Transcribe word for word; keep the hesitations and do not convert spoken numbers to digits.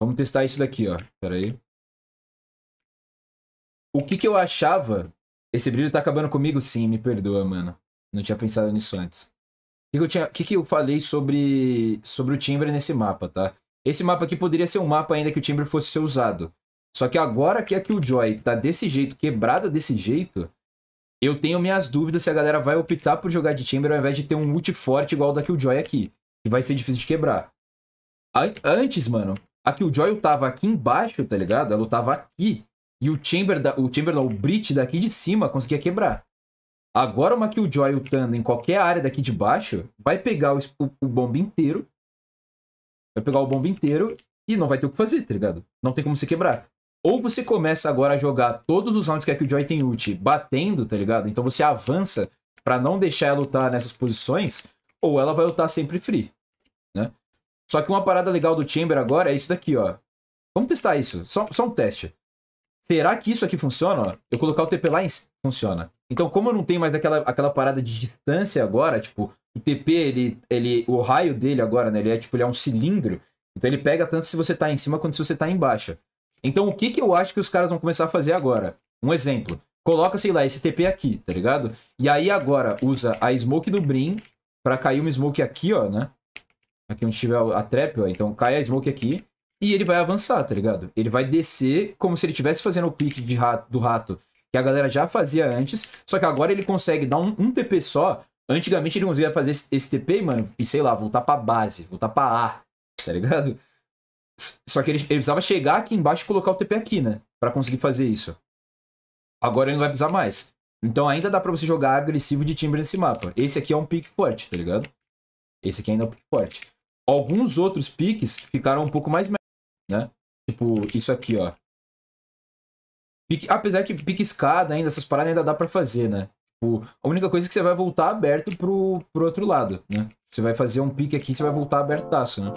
Vamos testar isso daqui, ó. Pera aí. O que que eu achava... Esse brilho tá acabando comigo? Sim, me perdoa, mano. Não tinha pensado nisso antes. O que que eu, tinha... que que eu falei sobre... sobre o Chamber nesse mapa, tá? Esse mapa aqui poderia ser um mapa ainda que o Chamber fosse ser usado. Só que agora que a Killjoy tá desse jeito, quebrada desse jeito... Eu tenho minhas dúvidas se a galera vai optar por jogar de Chamber ao invés de ter um ult forte igual o da Killjoy aqui. Que vai ser difícil de quebrar. Antes, mano, a Killjoy lutava aqui embaixo, tá ligado? Ela lutava aqui. E o Chamber, da, o Chamber, não, o Brit daqui de cima conseguia quebrar. Agora uma Killjoy lutando em qualquer área daqui de baixo vai pegar o, o, o bomba inteiro. Vai pegar o bomba inteiro e não vai ter o que fazer, tá ligado? Não tem como se quebrar. Ou você começa agora a jogar todos os rounds que a Killjoy tem ult batendo, tá ligado? Então você avança pra não deixar ela lutar nessas posições, ou ela vai lutar sempre free, né? Só que uma parada legal do Chamber agora é isso daqui, ó. Vamos testar isso, só, só um teste. Será que isso aqui funciona? Ó, eu colocar o T P lá em cima, funciona. Então como eu não tenho mais aquela, aquela parada de distância agora, tipo, o T P, ele, ele, o raio dele agora, né? Ele é tipo, ele é um cilindro, então ele pega tanto se você tá em cima quanto se você tá embaixo. Então, o que que eu acho que os caras vão começar a fazer agora? Um exemplo. Coloca, sei lá, esse T P aqui, tá ligado? E aí agora usa a smoke do Brim pra cair uma smoke aqui, ó, né? Aqui onde tiver a trap, ó. Então, cai a smoke aqui e ele vai avançar, tá ligado? Ele vai descer como se ele estivesse fazendo o pique de rato, do rato que a galera já fazia antes. Só que agora ele consegue dar um, um T P só. Antigamente ele conseguia fazer esse, esse T P, mano, e sei lá, voltar pra base, voltar pra A, tá ligado? Só que ele, ele precisava chegar aqui embaixo e colocar o T P aqui, né? Pra conseguir fazer isso. Agora ele não vai precisar mais. Então ainda dá pra você jogar agressivo de Chamber nesse mapa. Esse aqui é um pique forte, tá ligado? Esse aqui ainda é um pique forte. Alguns outros piques ficaram um pouco mais... né? Tipo, isso aqui, ó. Pique, apesar que pique escada ainda, essas paradas ainda dá pra fazer, né? Tipo, a única coisa é que você vai voltar aberto pro, pro outro lado, né? Você vai fazer um pique aqui e você vai voltar abertaço, né?